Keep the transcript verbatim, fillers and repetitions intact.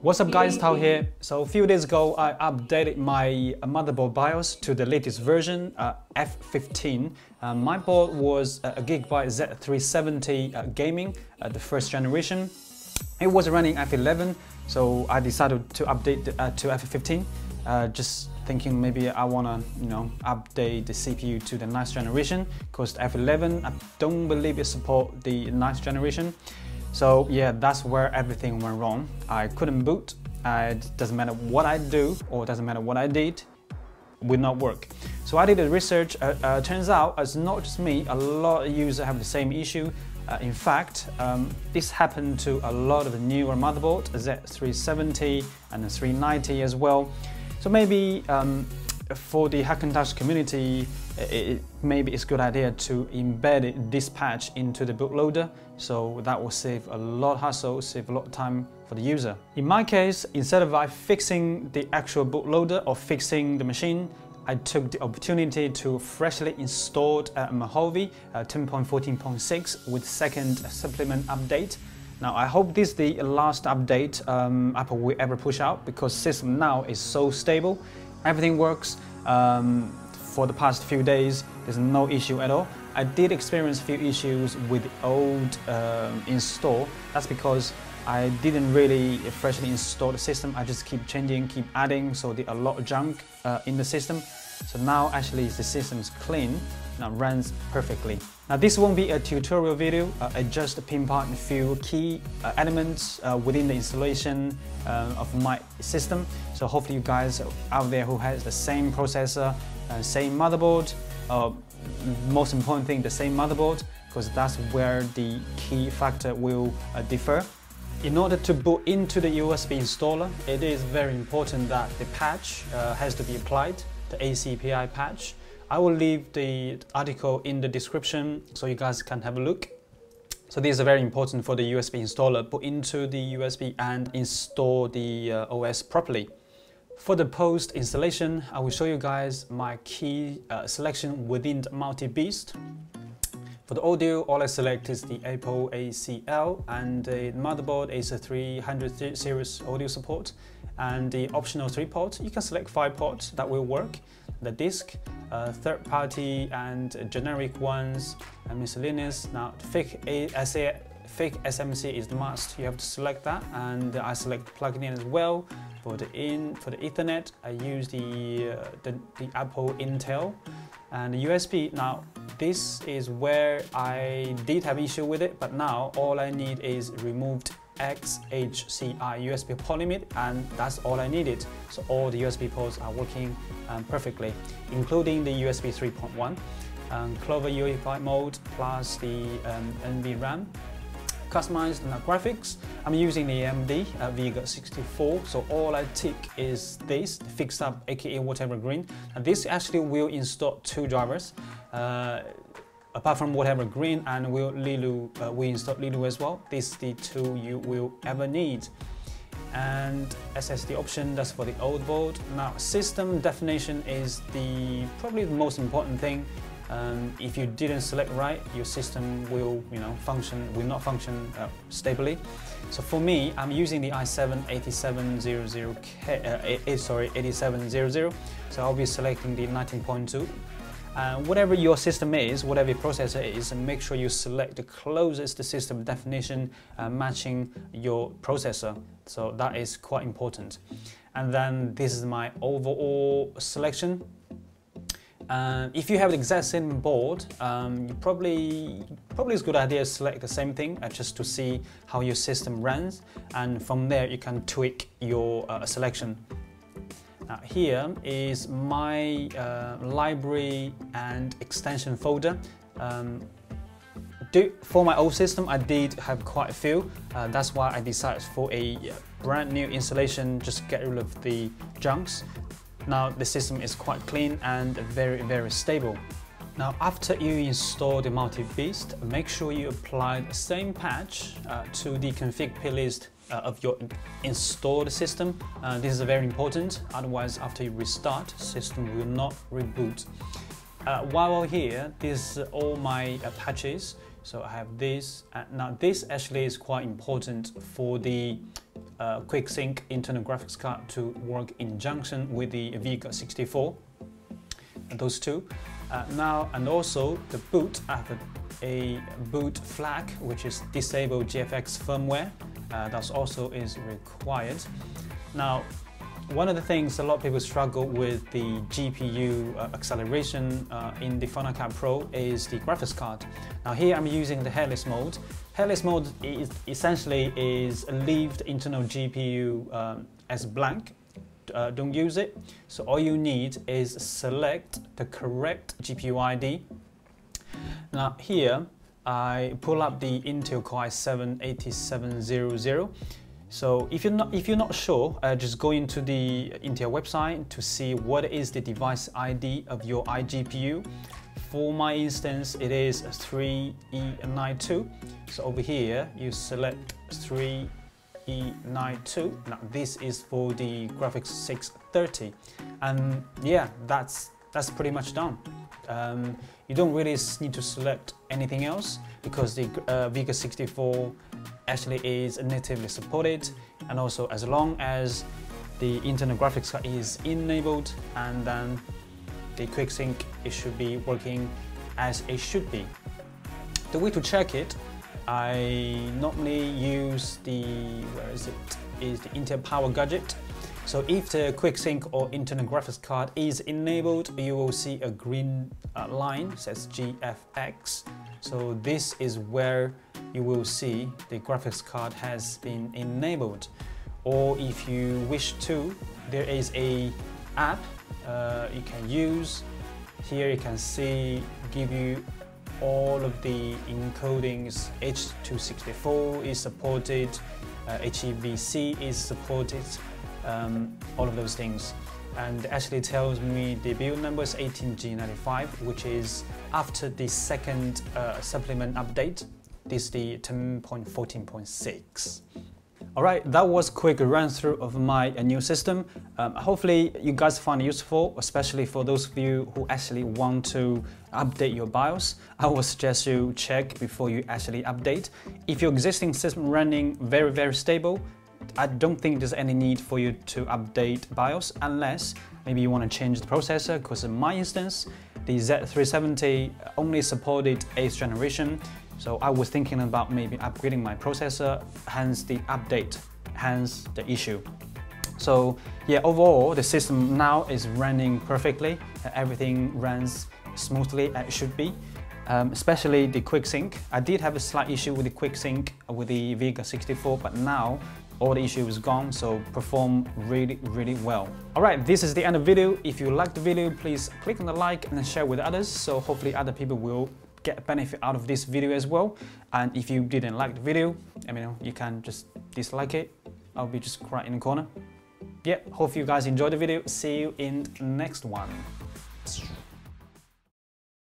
What's up guys, Tao here. So a few days ago I updated my motherboard BIOS to the latest version, uh, F fifteen. Uh, my board was a Gigabyte Z three seventy uh, gaming, uh, the first generation. It was running F eleven, so I decided to update uh, to F fifteen. Uh, just thinking maybe I want to, you know, update the C P U to the next generation, because F eleven, I don't believe it supports the next generation. So yeah, that's where everything went wrong. I couldn't boot. Uh, it doesn't matter what I do, or it doesn't matter what I did, it would not work. So I did the research. Uh, uh, turns out it's not just me. A lot of users have the same issue. Uh, in fact, um, this happened to a lot of the newer motherboards, Z three seventy and the three ninety as well. So maybe um, for the Hackintosh community, it, maybe it's a good idea to embed this patch into the bootloader, so that will save a lot of hassle, save a lot of time for the user. In my case, instead of I fixing the actual bootloader or fixing the machine, I took the opportunity to freshly install uh, Mojave uh, ten point fourteen point six with second supplement update. Now, I hope this is the last update um, Apple will ever push out, because system now is so stable. Everything works. Um, for the past few days, there's no issue at all. I did experience a few issues with old um, install. That's because I didn't really freshly install the system. I just keep changing, keep adding, so there's a lot of junk uh, in the system. So now actually the system's clean and it runs perfectly. Now this won't be a tutorial video. uh, I just pinpoint a few key uh, elements uh, within the installation uh, of my system. So hopefully you guys out there who has the same processor, uh, same motherboard, uh, most important thing, the same motherboard, because that's where the key factor will uh, differ. In order to boot into the U S B installer, it is very important that the patch uh, has to be applied. The A C P I patch. I will leave the article in the description so you guys can have a look. So these are very important for the U S B installer, put into the U S B and install the uh, O S properly. For the post installation, I will show you guys my key uh, selection within the MultiBeast. For the audio, all I select is the A P O A C L and the motherboard is a three hundred series audio support. And the optional three port, you can select five ports that will work. The disc, uh, third party and generic ones, and miscellaneous. Now, fake S M C is the must. You have to select that, and I select plug-in as well. For the in for the Ethernet, I use the uh, the, the Apple Intel and the U S B. Now, this is where I did have issue with it, but now all I need is removed X H C I U S B port limit, and that's all I needed. So all the U S B ports are working um, perfectly, including the U S B three point one, um, Clover U E F I mode, plus the um, N V RAM. Customized and graphics, I'm using the A M D uh, Vega sixty-four, so all I tick is this, fix up, aka Whatever Green. And this actually will install two drivers. Uh, Apart from Whatever Green and will Lilu, uh, we install Lilu as well. This is the two you will ever need. And S S D option, that's for the old board. Now, system definition is the probably the most important thing. Um, if you didn't select right, your system will, you know, function will not function uh, stably. So for me, I'm using the i seven eighty-seven hundred K, uh, eight, sorry, eighty-seven hundred. So I'll be selecting the nineteen point two. Uh, whatever your system is, whatever your processor is, make sure you select the closest system definition uh, matching your processor. So that is quite important. And then this is my overall selection. Uh, if you have the exact same board, um, you probably probably it's a good idea to select the same thing uh, just to see how your system runs, and from there you can tweak your uh, selection. Now here is my uh, library and extension folder. Um, do, for my old system, I did have quite a few. Uh, that's why I decided for a brand new installation, just get rid of the junks. Now the system is quite clean and very, very stable. Now after you install the MultiBeast, make sure you apply the same patch uh, to the config playlist Uh, of your installed system. Uh, this is very important, otherwise after you restart, system will not reboot. Uh, while we're here, this is all my uh, patches. So I have this. Now this actually is quite important for the uh, QuickSync internal graphics card to work in junction with the Vega sixty-four. And those two. Uh, now and also the boot. I have a, a boot flag which is disable G F X firmware. Uh, that also is required. Now, one of the things a lot of people struggle with the G P U uh, acceleration uh, in the Final Cut Pro is the graphics card. Now here I'm using the headless mode. Headless mode is essentially is leave the internal G P U um, as blank. Uh, don't use it. So all you need is select the correct G P U I D. Now here I pull up the Intel Core i seven eighty-seven hundred. So if you're not if you're not sure, uh, just go into the Intel website to see what is the device I D of your iGPU. For my instance, it is three E ninety-two. So over here, you select three E ninety-two. Now this is for the graphics six thirty, and yeah, that's that's pretty much done. Um, you don't really need to select anything else because the uh, Vega sixty-four. Actually is natively supported, and also as long as the internal graphics card is enabled, and then the QuickSync, it should be working as it should be. The way to check it, I normally use the where is it is the Intel Power Gadget. So if the QuickSync or internal graphics card is enabled, you will see a green uh, line says G F X. So this is where you will see the graphics card has been enabled. Or if you wish to, there is a app uh, you can use. Here you can see give you all of the encodings. H two sixty-four is supported, uh, H E V C is supported, um, all of those things. And actually tells me the build number is eighteen G ninety-five, which is after the second uh, supplement update. This is the ten point fourteen point six. Alright, that was a quick run through of my new system. Um, hopefully you guys find it useful, especially for those of you who actually want to update your BIOS. I would suggest you check before you actually update. If your existing system running very very stable, I don't think there's any need for you to update BIOS unless maybe you want to change the processor, because in my instance the Z three seventy only supported eighth generation. So I was thinking about maybe upgrading my processor, hence the update, hence the issue. So yeah, overall the system now is running perfectly. Everything runs smoothly as it should be, um, especially the QuickSync. I did have a slight issue with the QuickSync with the Vega sixty-four, but now all the issue is gone, so perform really, really well. Alright, this is the end of the video. If you liked the video, please click on the like and share with others, so hopefully other people will get benefit out of this video as well. And if you didn't like the video, I mean, you can just dislike it. I'll be just right in the corner. Yeah, hope you guys enjoyed the video. See you in the next one.